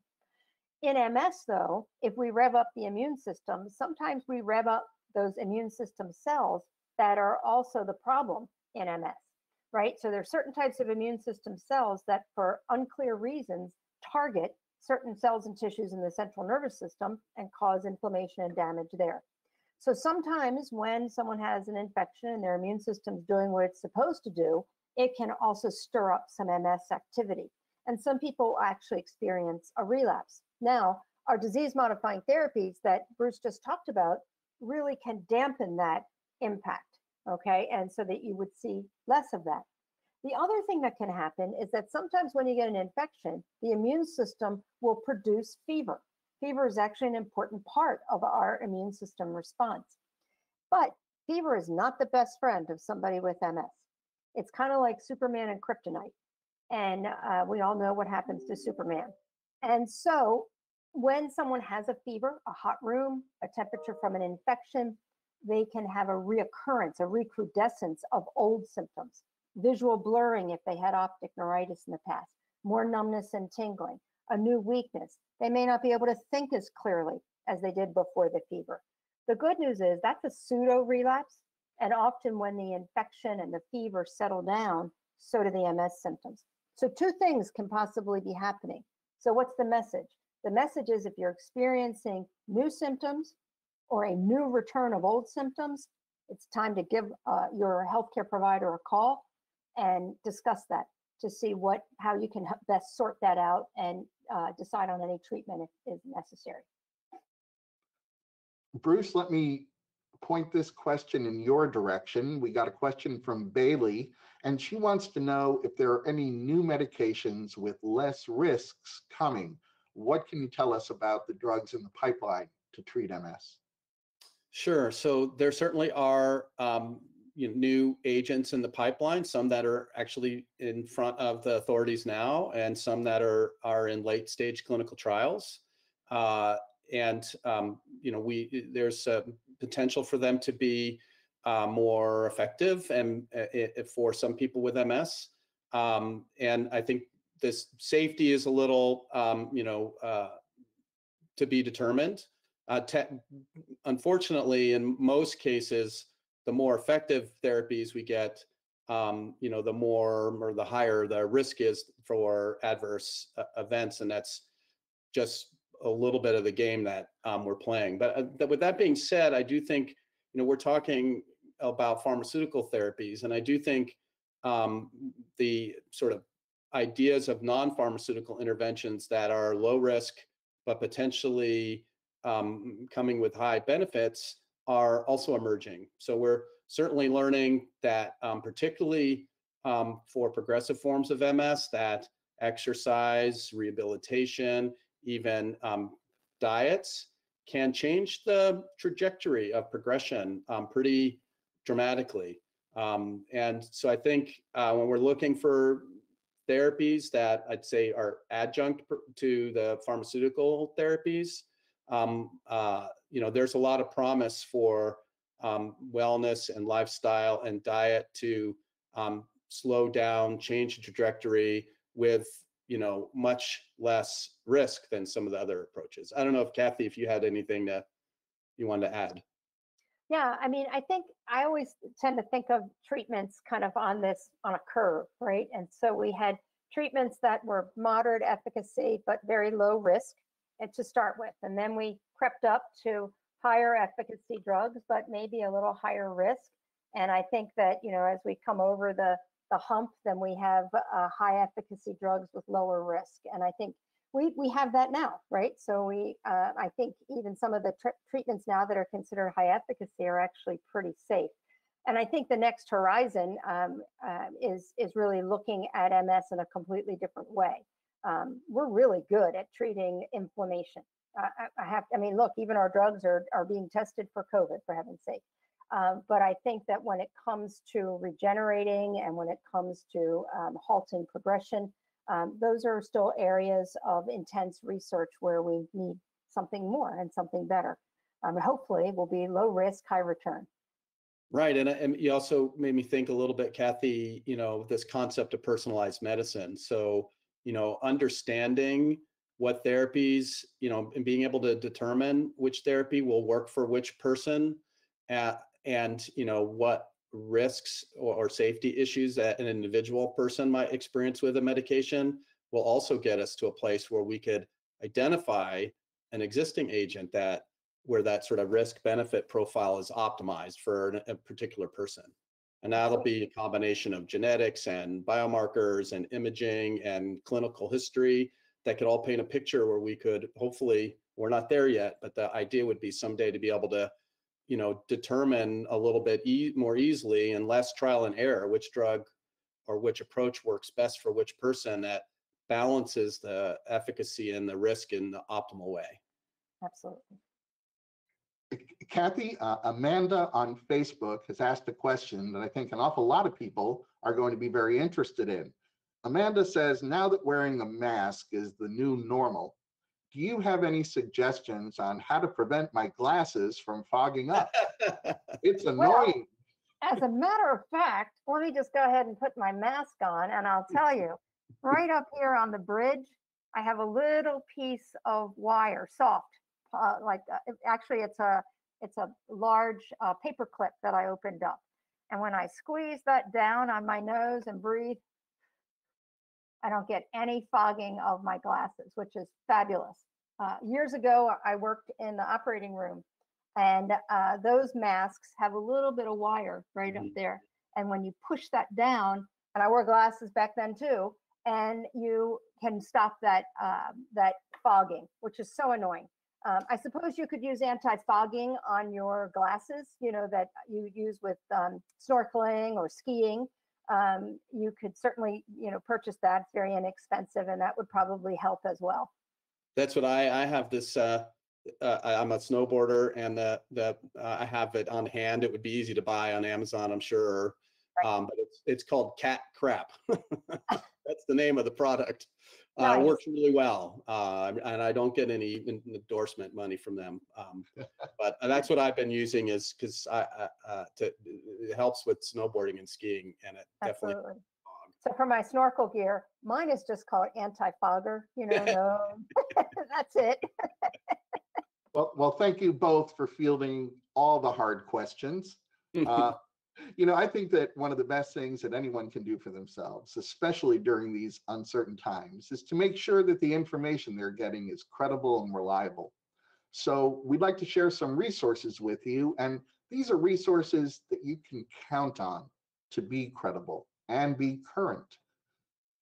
In M S, though, if we rev up the immune system, sometimes we rev up those immune system cells that are also the problem in M S, right? So there are certain types of immune system cells that, for unclear reasons, target certain cells and tissues in the central nervous system and cause inflammation and damage there. So sometimes when someone has an infection and their immune system's doing what it's supposed to do, it can also stir up some M S activity. And some people actually experience a relapse. Now, our disease-modifying therapies that Bruce just talked about really can dampen that impact, okay? And so that you would see less of that. The other thing that can happen is that sometimes when you get an infection, the immune system will produce fever. Fever is actually an important part of our immune system response. But fever is not the best friend of somebody with M S. It's kind of like Superman and kryptonite. And uh, we all know what happens to Superman. And so when someone has a fever, a hot room, a temperature from an infection, they can have a reoccurrence, a recrudescence of old symptoms. Visual blurring if they had optic neuritis in the past, more numbness and tingling, a new weakness. They may not be able to think as clearly as they did before the fever. The good news is that's a pseudo relapse, and often when the infection and the fever settle down, so do the M S symptoms. So two things can possibly be happening. So what's the message? The message is, if you're experiencing new symptoms or a new return of old symptoms, it's time to give uh, your healthcare provider a call and discuss that to see what, how you can best sort that out and uh, decide on any treatment if is necessary. Bruce, let me point this question in your direction. We got a question from Bailey, and she wants to know if there are any new medications with less risks coming. What can you tell us about the drugs in the pipeline to treat M S? Sure. So there certainly are um, you know, new agents in the pipeline, some that are actually in front of the authorities now, and some that are, are in late stage clinical trials. Uh, and, um, you know, we there's a potential for them to be uh, more effective and uh, for some people with M S. Um, and I think this safety is a little, um, you know, uh, to be determined. Uh, unfortunately, in most cases, the more effective therapies we get, um, you know, the more or the higher the risk is for adverse uh, events, and that's just a little bit of the game that um, we're playing. But uh, th with that being said, I do think, you know, we're talking about pharmaceutical therapies, and I do think um, the sort of ideas of non-pharmaceutical interventions that are low risk but potentially Um, coming with high benefits are also emerging. So we're certainly learning that um, particularly um, for progressive forms of M S, that exercise, rehabilitation, even um, diets can change the trajectory of progression um, pretty dramatically. Um, and so I think uh, when we're looking for therapies that I'd say are adjunct to the pharmaceutical therapies, Um, uh, you know, there's a lot of promise for um, wellness and lifestyle and diet to um, slow down, change the trajectory with, you know, much less risk than some of the other approaches. I don't know if Kathy, if you had anything that you wanted to add. Yeah, I mean, I think I always tend to think of treatments kind of on this, on a curve, right? And so we had treatments that were moderate efficacy, but very low risk to start with, and then we crept up to higher efficacy drugs, but maybe a little higher risk. And I think that, you know, as we come over the the hump, then we have uh, high efficacy drugs with lower risk. And I think we we have that now, right? So we, uh, I think even some of the treatments now that are considered high efficacy are actually pretty safe. And I think the next horizon um, uh, is is really looking at M S in a completely different way. Um, we're really good at treating inflammation. Uh, I, I have, I mean, look, even our drugs are, are being tested for COVID, for heaven's sake. Um, but I think that when it comes to regenerating and when it comes to um, halting progression, um, those are still areas of intense research where we need something more and something better. Um, hopefully it will be low risk, high return. Right, and, and you also made me think a little bit, Kathy, you know, this concept of personalized medicine. So, you know, understanding what therapies, you know, and being able to determine which therapy will work for which person at, and, you know, what risks or, or safety issues that an individual person might experience with a medication will also get us to a place where we could identify an existing agent that where that sort of risk benefit profile is optimized for a particular person. And that'll be a combination of genetics and biomarkers and imaging and clinical history that could all paint a picture where we could hopefully, we're not there yet, but the idea would be someday to be able to, you know, determine a little bit e- more easily and less trial and error which drug or which approach works best for which person that balances the efficacy and the risk in the optimal way. Absolutely. Kathy, uh, Amanda on Facebook has asked a question that I think an awful lot of people are going to be very interested in. Amanda says, now that wearing a mask is the new normal, do you have any suggestions on how to prevent my glasses from fogging up? It's annoying. Well, as a matter of fact, let me just go ahead and put my mask on, and I'll tell you, right up here on the bridge, I have a little piece of wire, soft. Uh, like uh, actually it's a it's a large uh, paper clip that I opened up, and when I squeeze that down on my nose and breathe, I don't get any fogging of my glasses, which is fabulous. Uh, years ago I worked in the operating room, and uh, those masks have a little bit of wire right up there, and when you push that down, and I wore glasses back then too, and you can stop that uh, that fogging, which is so annoying. Um, I suppose you could use anti-fogging on your glasses, you know, that you use with um, snorkeling or skiing. um, you could certainly, you know, purchase that. It's very inexpensive, and that would probably help as well. That's what I, I have this, uh, uh, I'm a snowboarder, and the, the uh, I have it on hand. It would be easy to buy on Amazon, I'm sure. Right. Um, but it's, it's called cat crap. That's the name of the product. It uh, nice. Works really well, uh, and I don't get any endorsement money from them. Um, but that's what I've been using, is because I, I uh, to, it helps with snowboarding and skiing, and it Absolutely. Definitely. So for my snorkel gear, mine is just called anti-fogger. You know, no, that's it. well, well, thank you both for fielding all the hard questions. Uh, You know, I think that one of the best things that anyone can do for themselves, especially during these uncertain times, is to make sure that the information they're getting is credible and reliable. So we'd like to share some resources with you, and these are resources that you can count on to be credible and be current.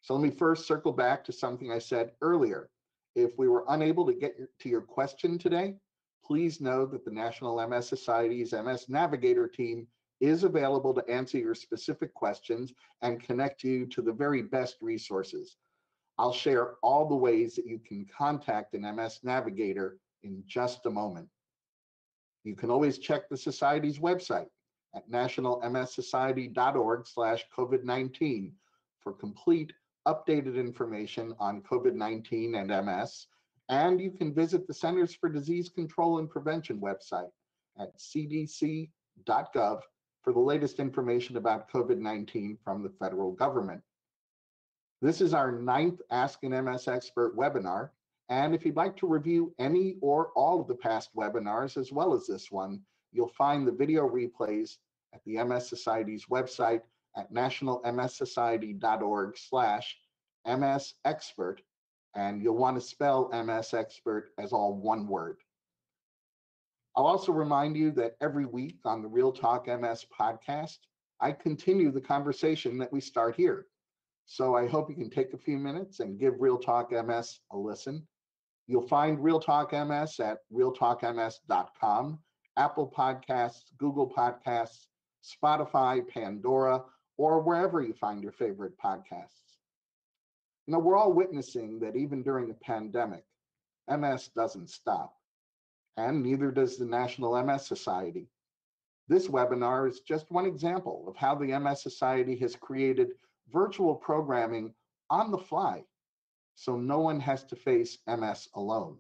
So let me first circle back to something I said earlier. If we were unable to get to your question today, please know that the National M S Society's M S Navigator team is available to answer your specific questions and connect you to the very best resources. I'll share all the ways that you can contact an M S Navigator in just a moment. You can always check the Society's website at national m s society dot org slash covid nineteen for complete, updated information on COVID nineteen and M S. And you can visit the Centers for Disease Control and Prevention website at c d c dot gov for the latest information about COVID nineteen from the federal government. This is our ninth Ask an M S Expert webinar, and if you'd like to review any or all of the past webinars as well as this one, you'll find the video replays at the M S Society's website at national m s society dot org slash m s expert, and you'll want to spell M S Expert as all one word. I'll also remind you that every week on the Real Talk M S podcast, I continue the conversation that we start here. So I hope you can take a few minutes and give Real Talk M S a listen. You'll find Real Talk M S at real talk m s dot com, Apple Podcasts, Google Podcasts, Spotify, Pandora, or wherever you find your favorite podcasts. You know, we're all witnessing that even during a pandemic, M S doesn't stop. And neither does the National M S Society. This webinar is just one example of how the M S Society has created virtual programming on the fly, so no one has to face M S alone.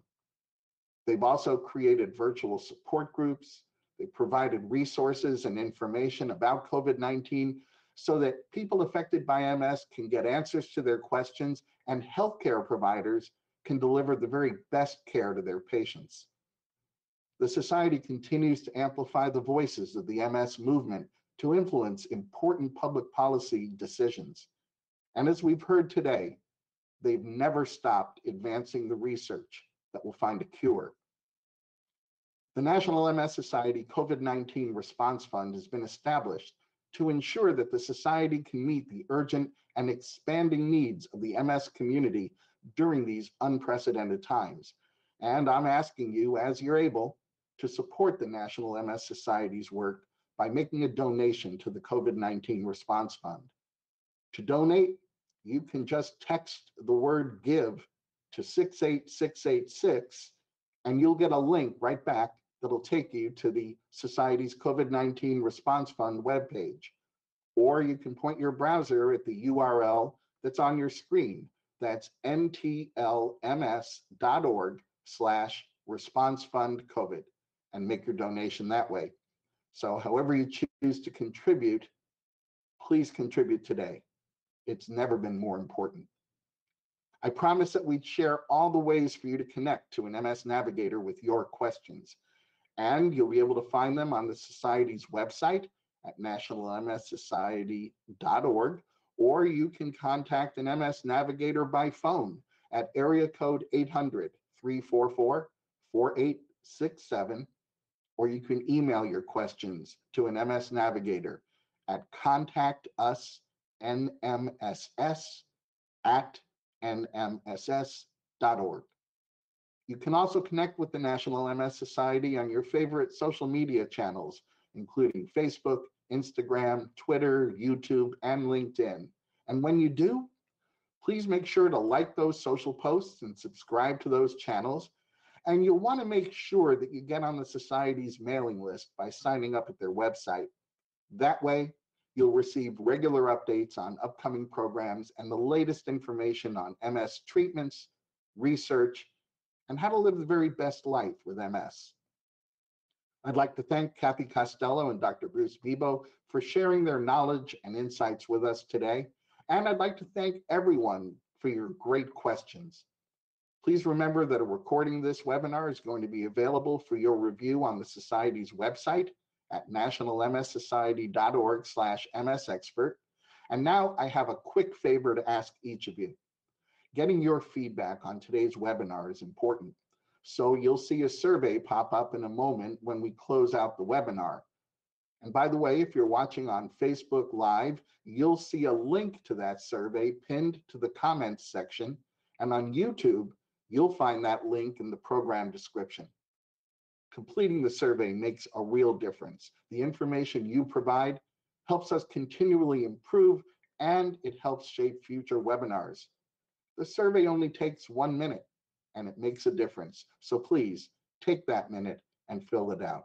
They've also created virtual support groups. They provided resources and information about COVID nineteen so that people affected by M S can get answers to their questions, and healthcare providers can deliver the very best care to their patients. The Society continues to amplify the voices of the M S movement to influence important public policy decisions. And as we've heard today, they've never stopped advancing the research that will find a cure. The National M S Society COVID nineteen Response Fund has been established to ensure that the Society can meet the urgent and expanding needs of the M S community during these unprecedented times. And I'm asking you, as you're able, to support the National M S Society's work by making a donation to the COVID nineteen Response Fund. To donate, you can just text the word give to six eight six eight six, and you'll get a link right back that'll take you to the Society's COVID nineteen Response Fund webpage. Or you can point your browser at the U R L that's on your screen. That's n t l m s dot org slash response fund covid, and make your donation that way. So however you choose to contribute, please contribute today. It's never been more important. I promise that we'd share all the ways for you to connect to an M S Navigator with your questions, and you'll be able to find them on the Society's website at national m s society dot org, or you can contact an M S Navigator by phone at area code eight hundred, three four four, four eight six seven, or you can email your questions to an M S Navigator at contact us n m s s at n m s s dot org. You can also connect with the National M S Society on your favorite social media channels, including Facebook, Instagram, Twitter, YouTube, and LinkedIn. And when you do, please make sure to like those social posts and subscribe to those channels. And you'll want to make sure that you get on the Society's mailing list by signing up at their website. That way, you'll receive regular updates on upcoming programs and the latest information on M S treatments, research, and how to live the very best life with M S. I'd like to thank Kathy Costello and Doctor Bruce Bebo for sharing their knowledge and insights with us today. And I'd like to thank everyone for your great questions. Please remember that a recording of this webinar is going to be available for your review on the Society's website at national m s society dot org slash m s expert. And now I have a quick favor to ask each of you. Getting your feedback on today's webinar is important. So you'll see a survey pop up in a moment when we close out the webinar. And by the way, if you're watching on Facebook Live, you'll see a link to that survey pinned to the comments section. And on YouTube, you'll find that link in the program description. Completing the survey makes a real difference. The information you provide helps us continually improve, and it helps shape future webinars. The survey only takes one minute, and it makes a difference. So please take that minute and fill it out.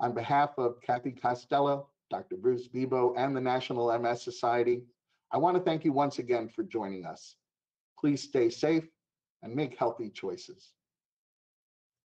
On behalf of Kathy Costello, Doctor Bruce Bebo, and the National M S Society, I want to thank you once again for joining us. Please stay safe and make healthy choices.